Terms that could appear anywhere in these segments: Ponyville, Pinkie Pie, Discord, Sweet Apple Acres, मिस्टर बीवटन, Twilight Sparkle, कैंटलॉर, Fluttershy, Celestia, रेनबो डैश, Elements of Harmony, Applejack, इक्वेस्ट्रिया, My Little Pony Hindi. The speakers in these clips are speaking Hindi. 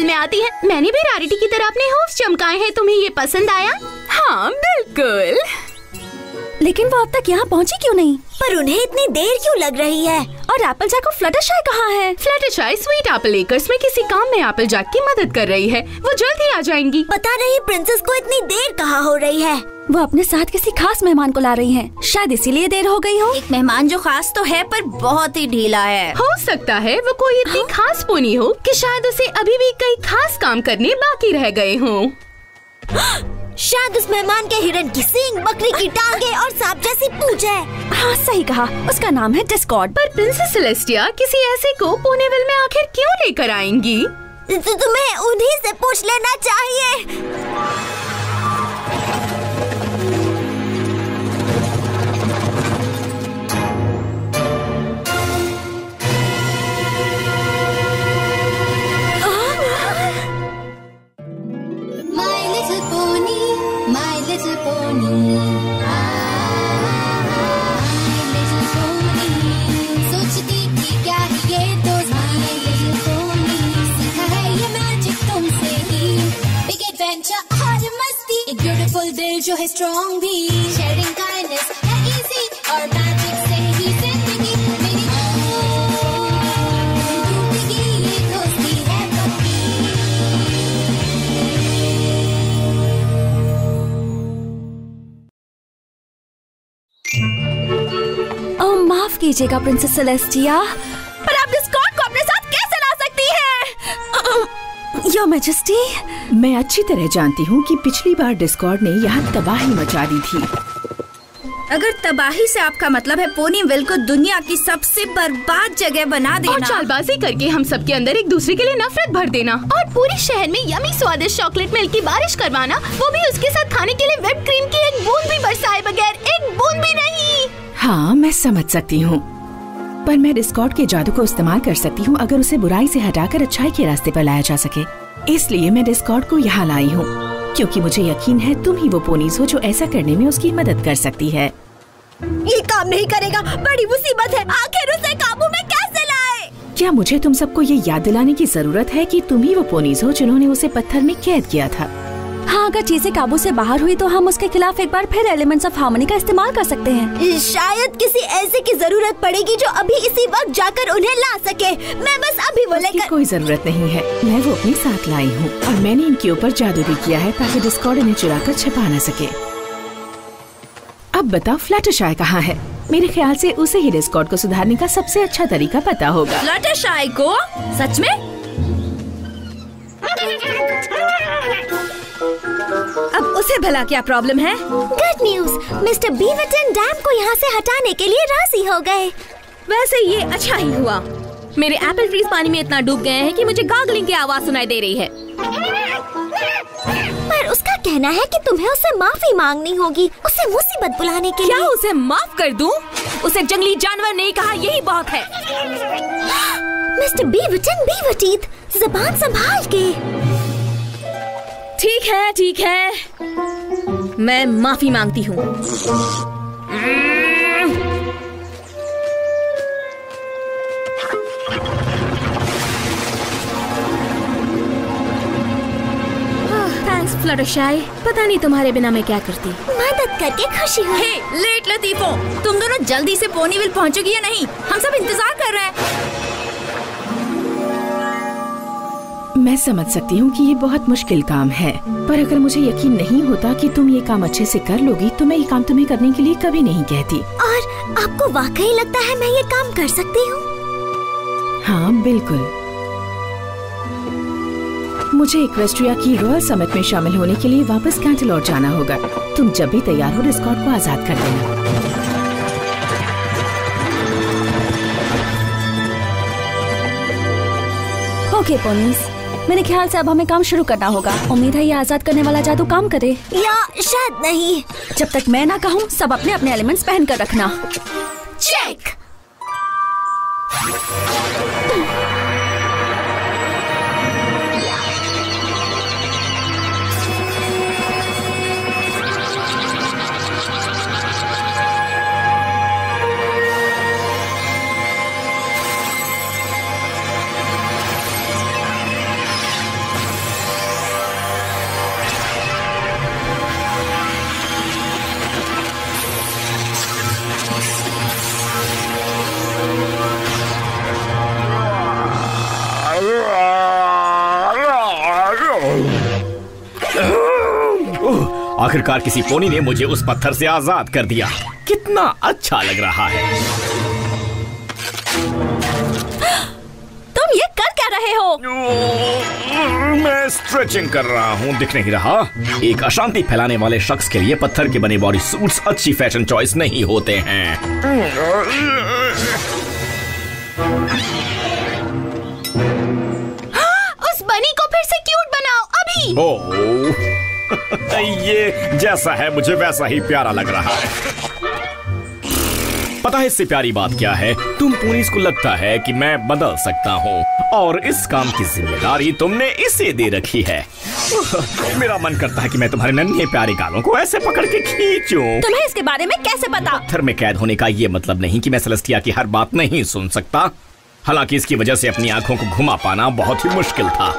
जंगल में आती है। मैंने भी रैरिटी की तरह अपने हॉर्स चमकाए हैं। तुम्हें ये पसंद आया? हाँ बिल्कुल। लेकिन वो अब तक यहाँ पहुँची क्यों नहीं? पर उन्हें इतनी देर क्यों लग रही है? और एप्पलजैक को फ्लटरशाय कहाँ है? फ्लटरशाय स्वीट एप्पल एकर्स में किसी काम में एप्पलजैक की मदद कर रही है। वो जल्द ही आ जाएंगी। पता नहीं प्रिंसेस को इतनी देर कहाँ हो रही है। वो अपने साथ किसी खास मेहमान को ला रही है, शायद इसीलिए देर हो गई हो। एक मेहमान जो खास तो है पर बहुत ही ढीला है। हो सकता है वो कोई इतनी खास पोनी हो कि शायद उसे अभी भी कई खास काम करने बाकी रह गए हों। शायद उस मेहमान के हिरन की सींग, बकरी की टांगे और सांप जैसी पूंछ है। हाँ सही कहा, उसका नाम है डिस्कॉर्ड। पर प्रिंसेस सेलेस्टिया किसी ऐसे को पोनीविल में आखिर क्यों लेकर आएंगी? तो तुम्हें उन्हीं से पूछ लेना चाहिए। My little pony. My little pony, my little pony. सोचती थी क्या ये दोस्त? My little pony, सीखा है ये मैजिक तुमसे ही. Big adventure और मस्ती, एक beautiful दिल जो है strong भी. Sharing kindness है easy और magic से ही जिंदगी मेरी. जिंदगी ये दोस्ती है पक्की. माफ कीजिएगा प्रिंसेस सेलेस्टिया, पर आप डिस्कॉर्ड को अपने साथ कैसे ला सकती हैं? योर मैजेस्टी, मैं अच्छी तरह जानती हूँ कि पिछली बार डिस्कॉर्ड ने यहाँ तबाही मचा दी थी। अगर तबाही से आपका मतलब है पोनीविल को दुनिया की सबसे बर्बाद जगह बना देना और चालबाजी करके हम सबके अंदर एक दूसरे के लिए नफरत भर देना और पूरे शहर में यमी स्वादिष्ट चॉकलेट मिल्क की बारिश करवाना, वो भी उसके साथ खाने के लिए व्हिप क्रीम की एक बूंद भी बरसाए बगैर, एक बूंद भी नहीं। हाँ मैं समझ सकती हूँ, पर मैं डिस्कॉर्ड के जादू को इस्तेमाल कर सकती हूँ अगर उसे बुराई से हटाकर अच्छाई के रास्ते पर लाया जा सके। इसलिए मैं डिस्कॉर्ड को यहाँ लाई हूँ, क्योंकि मुझे यकीन है तुम ही वो पोनीज हो जो ऐसा करने में उसकी मदद कर सकती है। ये काम नहीं करेगा, बड़ी मुसीबत है। आखिर उसे काबू में कैसे लाए? क्या मुझे तुम सबको ये याद दिलाने की जरूरत है कि तुम ही वो पोनीज हो जिन्होंने उसे पत्थर में कैद किया था? हाँ, अगर चीजें काबू से बाहर हुई तो हम उसके खिलाफ एक बार फिर एलिमेंट्स ऑफ हार्मनी का इस्तेमाल कर सकते हैं। शायद किसी ऐसे की जरूरत पड़ेगी जो अभी इसी वक्त जाकर उन्हें ला सके। मैं बस अभी वो लेकर। कोई जरूरत नहीं है, मैं वो अपने साथ लाई हूँ और मैंने इनके ऊपर जादू भी किया है ताकि डिस्कॉर्ड इन्हें चुरा कर छिपा न सके। अब बताओ फ्लटरशाय कहाँ है? मेरे ख्याल से उसे ही डिस्कॉर्ड को सुधारने का सबसे अच्छा तरीका पता होगा। फ्लटरशाय को? सच में? अब उसे भला क्या प्रॉब्लम है? गुड न्यूज, मिस्टर बीवटन डैम को यहाँ से हटाने के लिए राजी हो गए। वैसे ये अच्छा ही हुआ। मेरे एप्पल ट्रीज पानी में इतना डूब गए हैं कि मुझे गागलिंग की आवाज सुनाई दे रही है। पर उसका कहना है कि तुम्हें उससे माफी मांगनी होगी, उसे मुसीबत बुलाने के लिए। क्या उसे माफ कर दूं? उसे जंगली जानवर नहीं कहा, यही बहुत है। मिस्टर बीवटन बीवटीत, ज़बान संभाल के। ठीक है ठीक है, मैं माफी मांगती हूँ। थैंक्स फ्लटरशाय, पता नहीं तुम्हारे बिना मैं क्या करती। मदद करके खुशी हुई। हे लेट लतीफो, तुम दोनों जल्दी से पोनीविल पहुँचोगी या नहीं? हम सब इंतजार कर रहे हैं। मैं समझ सकती हूँ कि ये बहुत मुश्किल काम है, पर अगर मुझे यकीन नहीं होता कि तुम ये काम अच्छे से कर लोगी तो मैं ये काम तुम्हें करने के लिए कभी नहीं कहती। और आपको वाकई लगता है मैं ये काम कर सकती हूँ? हाँ बिल्कुल। मुझे इक्वेस्ट्रिया की रॉयल समिट में शामिल होने के लिए वापस कैंटलॉर जाना होगा। तुम जब भी तैयार हो डिस्कॉर्ड को आजाद कर देना। ओके पोनीस, मेरे ख्याल से अब हमें काम शुरू करना होगा। उम्मीद है ये आजाद करने वाला जादू काम करे, या शायद नहीं। जब तक मैं ना कहूँ सब अपने अपने एलिमेंट्स पहन कर रखना। चेक। आखिरकार किसी पोनी ने मुझे उस पत्थर से आजाद कर दिया। कितना अच्छा लग रहा है। तुम ये कर क्या रहे हो? मैं स्ट्रेचिंग कर रहा हूँ, दिख नहीं रहा। एक अशांति फैलाने वाले शख्स के लिए पत्थर के बने बॉडी सूट्स अच्छी फैशन चॉइस नहीं होते हैं। ये जैसा है मुझे वैसा ही प्यारा लग रहा है। पता है इससे प्यारी बात क्या है? तुम पूनीस को लगता है कि मैं बदल सकता हूँ और इस काम की जिम्मेदारी तुमने इसे दे रखी है। मेरा मन करता है कि मैं तुम्हारे नन्हे प्यारे गालों को ऐसे पकड़ के खींचूं। तुम्हें इसके बारे में कैसे पता? पत्थर में कैद होने का ये मतलब नहीं कि मैं सेलेस्टिया की हर बात नहीं सुन सकता। हालांकि इसकी वजह से अपनी आँखों को घुमा पाना बहुत ही मुश्किल था।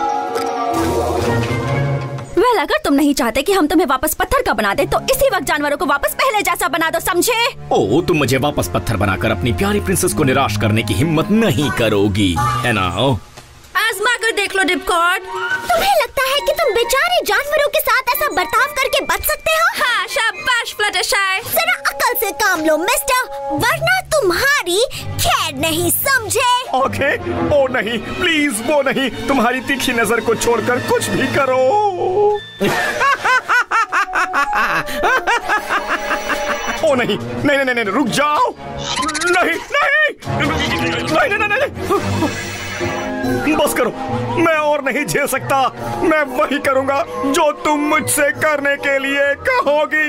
वेल, अगर तुम नहीं चाहते कि हम तुम्हें वापस पत्थर का बना दे तो इसी वक्त जानवरों को वापस पहले जैसा बना दो, समझे? ओ, तुम मुझे वापस पत्थर बनाकर अपनी प्यारी प्रिंसेस को निराश करने की हिम्मत नहीं करोगी, है ना? आजमा कर देख लो डिस्कॉर्ड। तुम्हें लगता है कि तुम बेचारे जानवरों के साथ ऐसा बर्ताव करके बच सकते हो? हाँ, शाबाश फ्लटरशाय। जरा अकल से काम लो मिस्टर, वरना तुम्हारी खैर नहीं, समझे? ओके, ओ नहीं, प्लीज वो नहीं। तुम्हारी तीखी नजर को छोड़कर कुछ भी करो। ओ नहीं, नहीं नहीं नहीं, रुक जाओ। नहीं नहीं नहीं नहीं नहीं, बस करो। मैं और नहीं झेल सकता। मैं वही करूंगा जो तुम मुझसे करने के लिए कहोगी।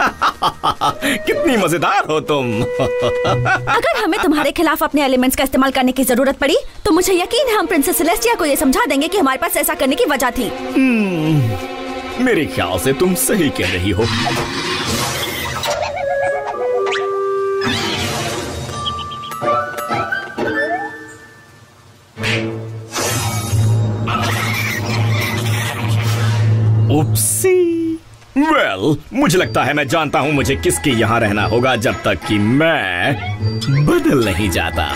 कितनी मजेदार हो तुम। अगर हमें तुम्हारे खिलाफ अपने एलिमेंट्स का इस्तेमाल करने की जरूरत पड़ी तो मुझे यकीन है हम प्रिंसेस सेलेस्टिया को ये समझा देंगे कि हमारे पास ऐसा करने की वजह थी। मेरे ख्याल से तुम सही कह रही हो। उप्सी। Well, मुझे लगता है मैं जानता हूँ मुझे किसके यहाँ रहना होगा जब तक कि मैं बदल नहीं जाता।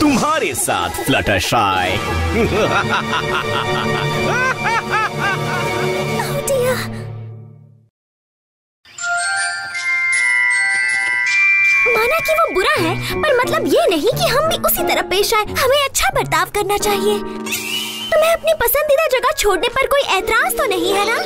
तुम्हारे साथ फ्लटरशाय। Oh dear. माना कि वो बुरा है, पर मतलब ये नहीं कि हम भी उसी तरह पेश आए। हमें अच्छा बर्ताव करना चाहिए। तुम्हें अपनी पसंदीदा जगह छोड़ने पर कोई एतराज तो नहीं है ना?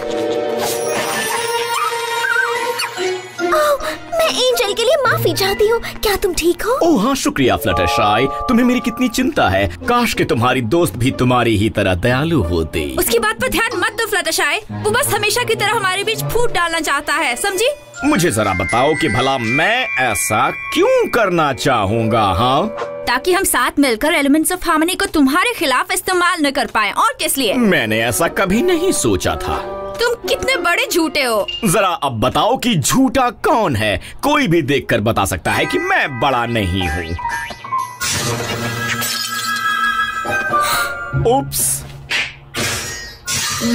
ओह, मैं एंजल के लिए माफी चाहती हूँ। क्या तुम ठीक हो? ओह हाँ, शुक्रिया फ्लटरशाय। तुम्हें मेरी कितनी चिंता है। काश कि तुम्हारी दोस्त भी तुम्हारी ही तरह दयालु होती। उसकी बात पर ध्यान मत दो फ्लटरशाय। वो बस हमेशा की तरह हमारे बीच फूट डालना चाहता है, समझी? मुझे जरा बताओ कि भला मैं ऐसा क्यों करना चाहूँगा? हाँ, ताकि हम साथ मिलकर एलिमेंट्स ऑफ हार्मनी को तुम्हारे खिलाफ इस्तेमाल न कर पाए। और किस लिए? मैंने ऐसा कभी नहीं सोचा था। तुम कितने बड़े झूठे हो। जरा अब बताओ कि झूठा कौन है? कोई भी देखकर बता सकता है कि मैं बड़ा नहीं हूँ। उप्स,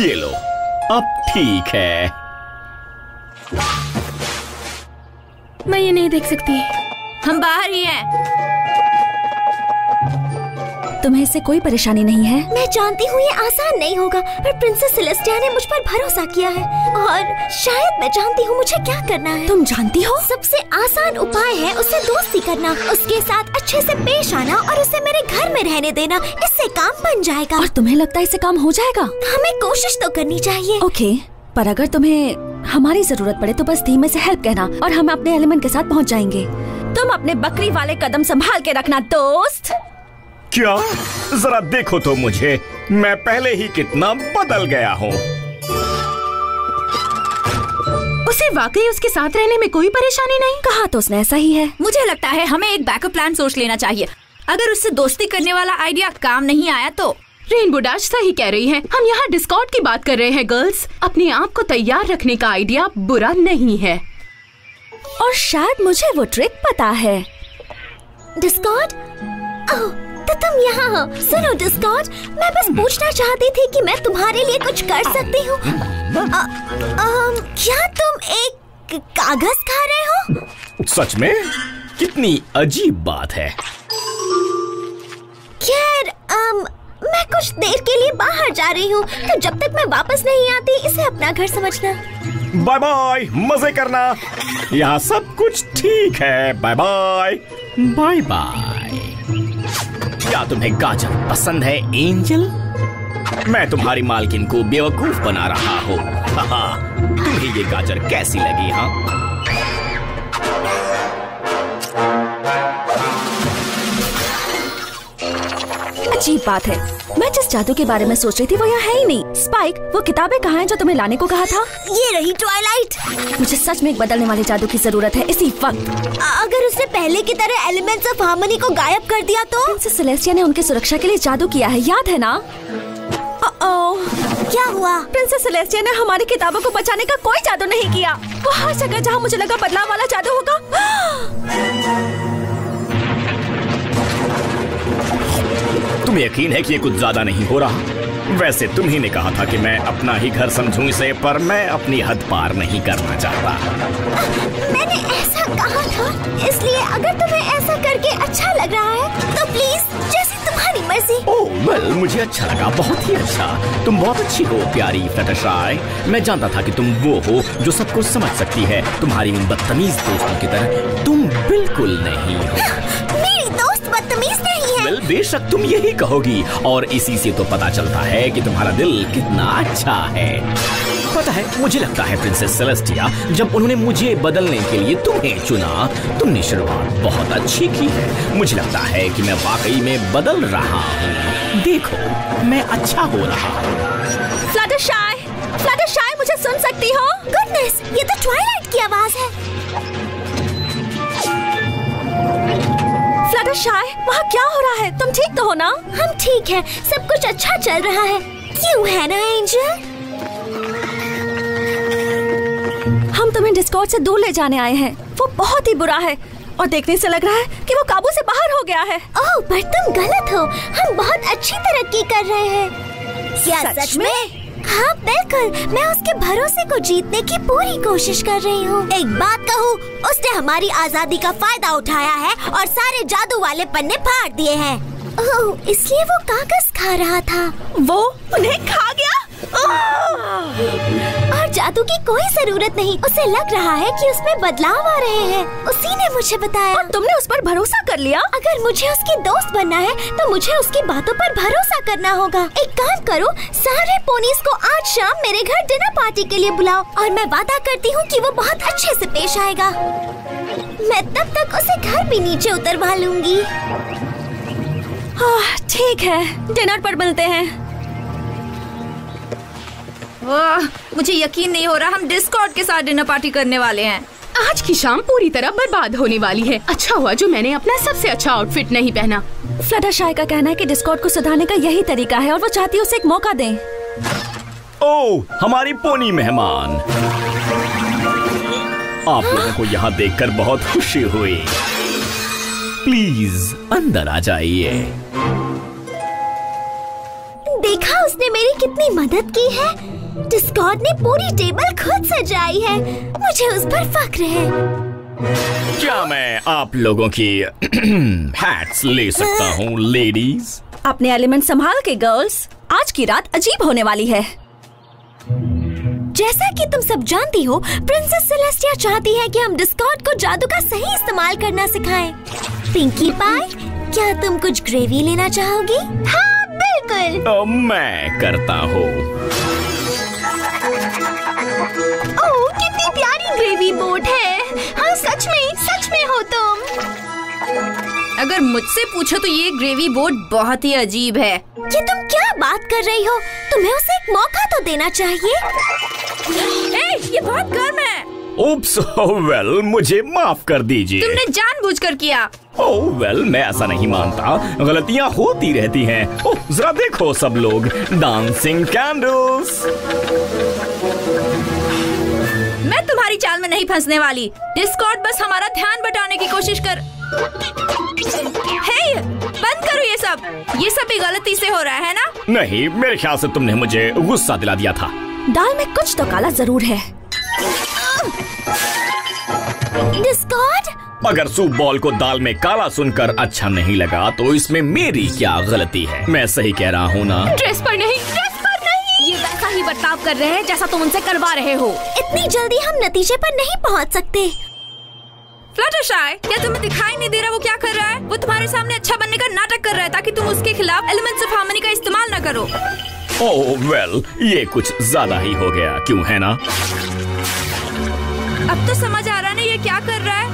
ये लो, अब ठीक है। मैं ये नहीं देख सकती। हम बाहर ही हैं। तुम्हें इससे कोई परेशानी नहीं है? मैं जानती हूँ ये आसान नहीं होगा, पर प्रिंसेस सेलेस्टिया ने मुझ पर भरोसा किया है और शायद मैं जानती हूँ मुझे क्या करना है। तुम जानती हो? सबसे आसान उपाय है उससे दोस्ती करना, उसके साथ अच्छे से पेश आना और उसे मेरे घर में रहने देना। इससे काम बन जाएगा। और तुम्हें लगता है इससे काम हो जाएगा? हमें कोशिश तो करनी चाहिए। ओके, पर अगर तुम्हें हमारी जरूरत पड़े तो बस धीमे से हेल्प कहना और हम अपने एलिमेंट के साथ पहुंच जाएंगे। तुम अपने बकरी वाले कदम संभाल के रखना दोस्त। क्या? जरा देखो तो मुझे, मैं पहले ही कितना बदल गया हूँ। उसे वाकई उसके साथ रहने में कोई परेशानी नहीं। कहा तो उसने ऐसा ही है। मुझे लगता है हमें एक बैकअप प्लान सोच लेना चाहिए। अगर उससे दोस्ती करने वाला आइडिया काम नहीं आया तो रेनबो डैश सही कह रही है। हम यहाँ डिस्कॉर्ड की बात कर रहे हैं गर्ल्स। अपने आप को तैयार रखने का आइडिया बुरा नहीं है। और शायद मुझे वो ट्रिक पता है। डिस्कॉर्ड? ओह, तो तुम यहाँ हो। सुनो डिस्कॉर्ड, मैं बस पूछना चाहती थी कि मैं तुम्हारे लिए कुछ कर सकती हूँ। क्या तुम एक कागज खा रहे हो? सच में? कितनी अजीब बात है। खैर, मैं कुछ देर के लिए बाहर जा रही हूँ, तो जब तक मैं वापस नहीं आती इसे अपना घर समझना। बाय बाय, मजे करना, यहाँ सब कुछ ठीक है, बाय बाय बाय बाय। क्या तुम्हें गाजर पसंद है एंजल? मैं तुम्हारी मालकिन को बेवकूफ बना रहा हूँ। तुम्हें ये गाजर कैसी लगी? हाँ, अजीब बात है, मैं जिस जादू के बारे में सोच रही थी वो यहाँ है ही नहीं। स्पाइक, वो किताबें कहाँ हैं जो तुम्हें लाने को कहा था? ये रही ट्वाइलाइट। मुझे सच में एक बदलने वाले जादू की जरूरत है इसी वक्त। अगर उसने पहले की तरह एलिमेंट्स ऑफ हार्मनी को गायब कर दिया तो? प्रिंसेस सेलेस्टिया ने उनकी सुरक्षा के लिए जादू किया है, याद है ना? क्या हुआ? प्रिंसेस सेलेस्टिया ने हमारी किताबों को बचाने का कोई जादू नहीं किया। वो हर जगह जहाँ मुझे लगा बदलाव वाला जादू होगा। तुम्हें यकीन है कि ये कुछ ज्यादा नहीं हो रहा? वैसे तुम ही ने कहा था कि मैं अपना ही घर समझूं इसे, पर मैं अपनी हद पार नहीं करना चाहता। मैंने ऐसा कहा था, इसलिए अगर तुम्हें ऐसा करके अच्छा लग रहा है तो प्लीज जैसे तुम्हारी मर्जी। ओह वेल, मुझे अच्छा लगा, बहुत ही अच्छा। तुम बहुत अच्छी हो प्यारी फ्लटरशाय। मैं जानता था कि तुम वो हो जो सब कुछ समझ सकती है। तुम्हारी उन बदतमीज दोस्तों की तरह तुम बिल्कुल नहीं हो। मेरी दोस्त बदतमीज नहीं है। वेल, बेशक तुम यही कहोगी, और इसी से तो पता चलता है कि तुम्हारा दिल कितना अच्छा है। पता है, मुझे लगता है प्रिंसेस सेलेस्टिया, जब उन्होंने मुझे बदलने के लिए तुम्हें चुना, तुमने शुरुआत बहुत अच्छी की है। मुझे लगता है कि मैं वाकई में बदल रहा हूँ। देखो, मैं अच्छा हो रहा हूँ। फ्लटरशाय, फ्लटरशाय, मुझे सुन सकती हो? गुडनेस, ये तो ट्वाइलाइट की आवाज है। फ्लटरशाय, वहाँ क्या हो रहा है? तुम ठीक तो हो ना? हम ठीक है, सब कुछ अच्छा चल रहा है, क्यों है ना एंजल? हम तुम्हें डिस्कॉर्ड से दूर ले जाने आए हैं। वो बहुत ही बुरा है, और देखने से लग रहा है कि वो काबू से बाहर हो गया है। ओह, पर तुम गलत हो, हम बहुत अच्छी तरक्की कर रहे हैं। क्या सच में? हाँ बिल्कुल, मैं उसके भरोसे को जीतने की पूरी कोशिश कर रही हूँ। एक बात कहूँ, उसने हमारी आजादी का फायदा उठाया है और सारे जादू वाले पन्ने फाड़ दिए हैं। ओह, इसलिए वो कागज खा रहा था। वो उन्हें खा गया? और जादू की कोई जरूरत नहीं, उसे लग रहा है कि उसमें बदलाव आ रहे हैं। उसी ने मुझे बताया। और तुमने उस पर भरोसा कर लिया? अगर मुझे उसकी दोस्त बनना है तो मुझे उसकी बातों पर भरोसा करना होगा। एक काम करो, सारे पोनीज को आज शाम मेरे घर डिनर पार्टी के लिए बुलाओ, और मैं वादा करती हूँ कि वो बहुत अच्छे से पेश आएगा। मैं तब तक उसे घर भी नीचे उतरवा लूंगी। ठीक है, डिनर पर मिलते हैं। वाह, मुझे यकीन नहीं हो रहा हम डिस्कॉर्ड के साथ डिनर पार्टी करने वाले हैं। आज की शाम पूरी तरह बर्बाद होने वाली है। अच्छा हुआ जो मैंने अपना सबसे अच्छा आउटफिट नहीं पहना। फ्लटरशाय का कहना है कि डिस्कॉर्ड को सुधारने का यही तरीका है, और वो चाहती है उसे एक मौका दें। ओह, हमारी पोनी मेहमान, आप लोगों को यहाँ देखकर बहुत खुशी हुई। प्लीज अंदर आ जाइए। देखा, उसने मेरी कितनी मदद की है। डिस्कॉर्ड ने पूरी टेबल खुद सजाई है, मुझे उस पर फख्र है। क्या मैं आप लोगों की हैट्स ले सकता हूँ लेडीज? अपने एलिमेंट संभाल के गर्ल्स, आज की रात अजीब होने वाली है। जैसा कि तुम सब जानती हो, प्रिंसेस सेलेस्टिया चाहती है कि हम डिस्कॉर्ड को जादू का सही इस्तेमाल करना सिखाएं। पिंकी पाई, क्या तुम कुछ ग्रेवी लेना चाहोगी? हाँ बिल्कुल। तो मैं करता हूँ। ओह, कितनी प्यारी ग्रेवी बोट है। हाँ सच में हो तुम। अगर मुझसे पूछो तो ये ग्रेवी बोट बहुत ही अजीब है। ये तुम क्या बात कर रही हो? तुम्हें उसे एक मौका तो देना चाहिए। ए, ये बहुत गर्म है। ओप्स, वेल, मुझे माफ कर दीजिए। तुमने जानबूझकर किया। ओह वेल, मैं ऐसा नहीं मानता, गलतियाँ होती रहती हैं। ओह, जरा देखो सब लोग, डांसिंग कैंडल्स। मैं तुम्हारी चाल में नहीं फंसने वाली। डिस्कॉर्ड बस हमारा ध्यान बटाने की कोशिश कर। हे, बंद करो ये सब। ये सब भी गलती से हो रहा है ना? नहीं, मेरे ख्याल से तुमने मुझे गुस्सा दिला दिया था। दाल में कुछ तो काला जरूर है। डिस्कॉर्ड, अगर सूप बॉल को दाल में काला सुनकर अच्छा नहीं लगा तो इसमें मेरी क्या गलती है? मैं सही कह रहा हूँ ना? ड्रेस पर नहीं, ड्रेस पर नहीं। ये वैसा ही बर्ताव कर रहे हैं जैसा तुम उनसे करवा रहे हो। इतनी जल्दी हम नतीजे पर नहीं पहुंच सकते। फ्लटरशाय, क्या तुम्हें दिखाई नहीं दे रहा वो क्या कर रहा है? वो तुम्हारे सामने अच्छा बनने का नाटक कर रहा है ताकि तुम उसके खिलाफ एलिमेंट्स ऑफ हार्मनी का इस्तेमाल न करो। ओह वेल, ये कुछ ज्यादा ही हो गया, क्यों है ना? अब तो समझ आ रहा है ना ये क्या कर रहा है।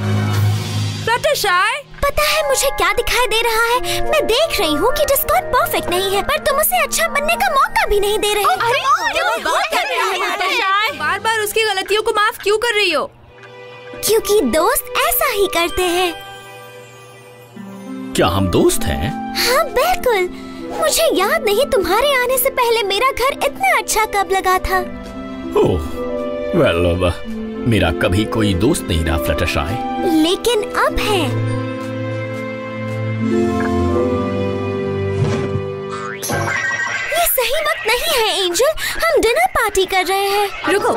फ्लटरशाय, पता है मुझे क्या दिखाई दे रहा है? मैं देख रही हूँ कि डिस्कॉर्ड परफेक्ट नहीं है, पर तुम उसे अच्छा बनने का मौका भी नहीं दे रहे। अरे बार बार उसकी गलतियों को माफ क्यों कर रही हो? क्योंकि दोस्त ऐसा ही करते हैं। क्या हम दोस्त हैं? हाँ बिल्कुल। मुझे याद नहीं तुम्हारे आने से पहले मेरा घर इतना अच्छा कब लगा था। ओह वेल, मेरा कभी कोई दोस्त नहीं रहा फ्लटरशाय, लेकिन अब है। ये सही वक्त नहीं है एंजल, हम डिनर पार्टी कर रहे हैं। रुको,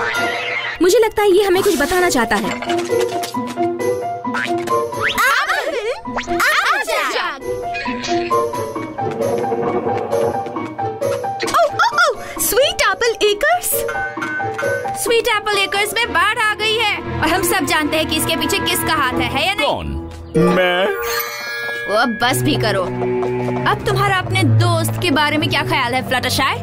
मुझे लगता है ये हमें कुछ बताना चाहता है। Oh, sweet Apple acres. Sweet Apple acres में बाढ़ आ गई है और हम सब जानते हैं कि इसके पीछे किसका हाथ है या नहीं? कौन? मैं। वो अब बस भी करो। अब तुम्हारा अपने दोस्त के बारे में क्या ख्याल है फ्लटरशाय?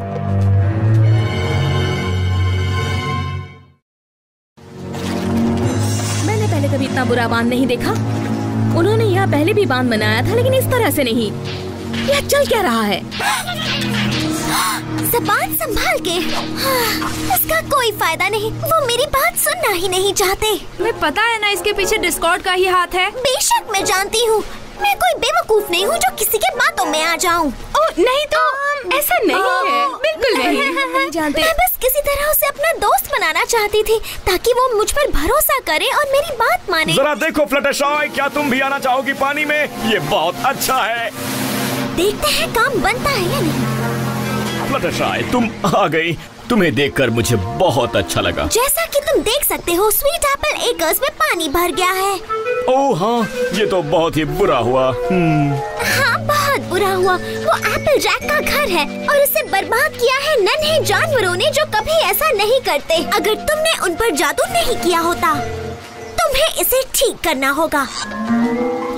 मैंने पहले कभी इतना बुरा बांध नहीं देखा। उन्होंने यहाँ पहले भी बांध बनाया था, लेकिन इस तरह से नहीं। यह चल क्या रहा है? ज़बान संभाल के। इसका कोई फायदा नहीं, वो मेरी बात सुनना ही नहीं चाहते। तुम्हें पता है ना इसके पीछे डिस्कॉर्ड का ही हाथ है। बेशक मैं जानती हूँ, मैं कोई बेवकूफ नहीं हूँ जो किसी के बातों में आ जाऊँ। ओह नहीं तो ऐसा नहीं है, बिल्कुल नहीं जानते। मैं बस किसी तरह उसे अपना दोस्त बनाना चाहती थी ताकि वो मुझ पर भरोसा करे और मेरी बात माने। जरा देखो फ्लटरशाय, क्या तुम भी आना चाहोगी पानी में? ये बहुत अच्छा है। देखते हैं काम बनता है या नहीं। फ्लटरशाय तुम आ गई, तुम्हें देखकर मुझे बहुत अच्छा लगा। जैसा कि तुम देख सकते हो स्वीट एप्पल एकर्स में पानी भर गया है। ओह हाँ, ये तो बहुत ही बुरा हुआ। हाँ बहुत बुरा हुआ। वो एप्पलजैक का घर है और उसे बर्बाद किया है नन्हे जानवरों ने जो कभी ऐसा नहीं करते। अगर तुमने उन पर जादू नहीं किया होता, तुम्हें इसे ठीक करना होगा।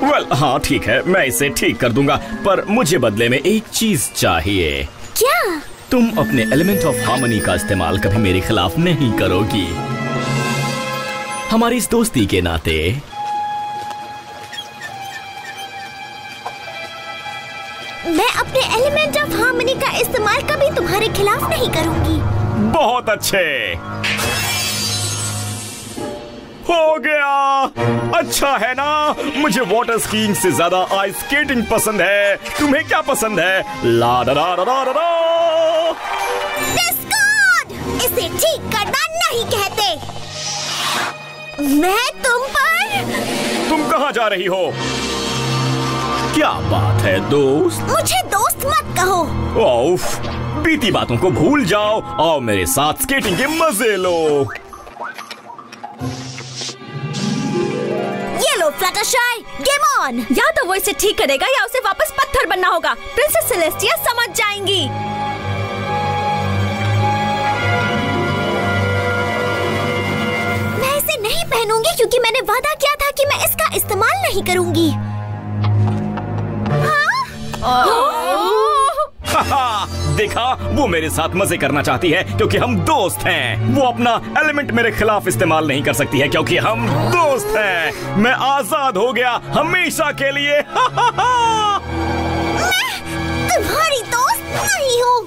वेल हाँ ठीक है, मैं इसे ठीक कर दूंगा, पर मुझे बदले में एक चीज चाहिए। क्या? तुम अपने एलिमेंट ऑफ हार्मनी का इस्तेमाल कभी मेरे खिलाफ नहीं करोगी। हमारी इस दोस्ती के नाते मैं अपने एलिमेंट ऑफ हार्मनी का इस्तेमाल कभी तुम्हारे खिलाफ नहीं करूंगी। बहुत अच्छे, हो गया। अच्छा है ना? मुझे वाटर स्कीइंग से ज्यादा आइस स्केटिंग पसंद है। तुम्हें क्या पसंद है? ला रा रा रा रा। डिस्कॉर्ड, इसे ठीक करना नहीं कहते। मैं तुम पर। तुम कहाँ जा रही हो? क्या बात है दोस्त? मुझे दोस्त मत कहो। ओफ, बीती बातों को भूल जाओ, आओ मेरे साथ स्केटिंग के मजे लो। ये लो फ्लटरशाय, गेम ऑन। या तो वो इसे ठीक करेगा या उसे वापस पत्थर बनना होगा। प्रिंसेस सेलेस्टिया समझ जाएंगी। मैं इसे नहीं पहनूंगी क्योंकि मैंने वादा किया था कि मैं इसका इस्तेमाल नहीं करूंगी। देखा, वो मेरे साथ मजे करना चाहती है क्योंकि हम दोस्त हैं। वो अपना एलिमेंट मेरे खिलाफ इस्तेमाल नहीं कर सकती है क्योंकि हम दोस्त हैं। मैं आजाद हो गया हमेशा के लिए। मैं तुम्हारी दोस्त नहीं हूँ।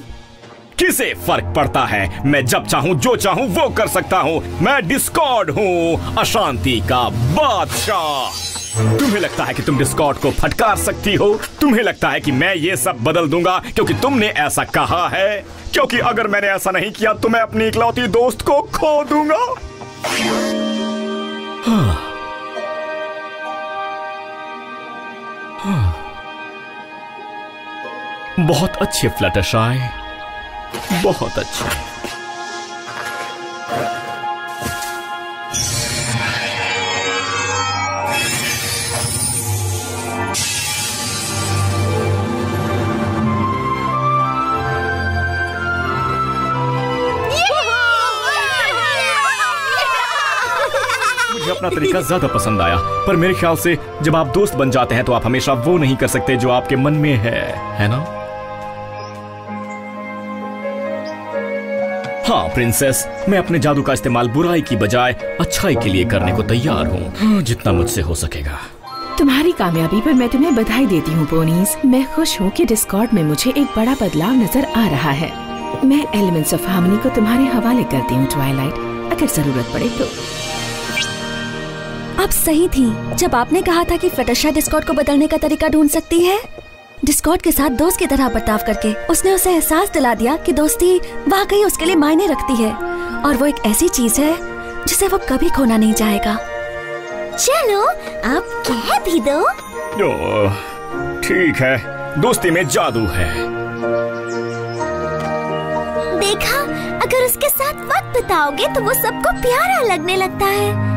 किसे फर्क पड़ता है? मैं जब चाहूँ जो चाहूँ वो कर सकता हूँ। मैं डिस्कॉर्ड हूँ, अशांति का बादशाह। तुम्हें लगता है कि तुम डिस्कॉर्ड को फटकार सकती हो? तुम्हें लगता है कि मैं ये सब बदल दूंगा क्योंकि तुमने ऐसा कहा है? क्योंकि अगर मैंने ऐसा नहीं किया तो मैं अपनी इकलौती दोस्त को खो दूंगा। हाँ। हाँ। बहुत अच्छे फ्लटरशाय, बहुत अच्छे। मुझे अपना तरीका ज्यादा पसंद आया, पर मेरे ख्याल से जब आप दोस्त बन जाते हैं तो आप हमेशा वो नहीं कर सकते जो आपके मन में है ना? हाँ प्रिंसेस, मैं अपने जादू का इस्तेमाल बुराई की बजाय अच्छाई के लिए करने को तैयार हूँ, जितना मुझसे हो सकेगा। तुम्हारी कामयाबी पर मैं तुम्हें बधाई देती हूँ पोनीज। मैं खुश हूँ कि डिस्कॉर्ड में मुझे एक बड़ा बदलाव नजर आ रहा है। मैं एलिमेंट्स ऑफ हार्मनी को तुम्हारे हवाले करती हूँ ट्वाइलाइट, अगर जरूरत पड़े तो। आप सही थी जब आपने कहा था कि फ्लटरशाय डिस्कॉर्ड को बदलने का तरीका ढूंढ सकती है। डिस्कॉर्ड के साथ दोस्त की तरह बर्ताव करके उसने उसे एहसास दिला दिया कि दोस्ती वाकई उसके लिए मायने रखती है, और वो एक ऐसी चीज है जिसे वो कभी खोना नहीं चाहेगा। चलो आप कह भी दो। ठीक है, दोस्ती में जादू है। देखा, अगर उसके साथ वक्त बिताओगे तो वो सबको प्यारा लगने लगता है।